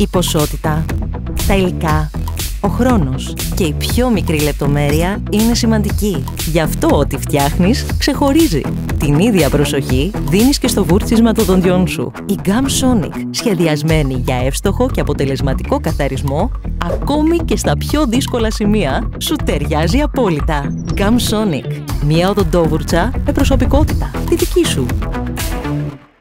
Η ποσότητα, τα υλικά, ο χρόνος και η πιο μικρή λεπτομέρεια είναι σημαντική. Γι' αυτό ό,τι φτιάχνεις ξεχωρίζει. Την ίδια προσοχή δίνεις και στο βούρτσισμα των δοντιών σου. Η GUM SONIC, σχεδιασμένη για εύστοχο και αποτελεσματικό καθαρισμό, ακόμη και στα πιο δύσκολα σημεία, σου ταιριάζει απόλυτα. GUM SONIC, μια οδοντόβουρτσα με προσωπικότητα, τη δική σου.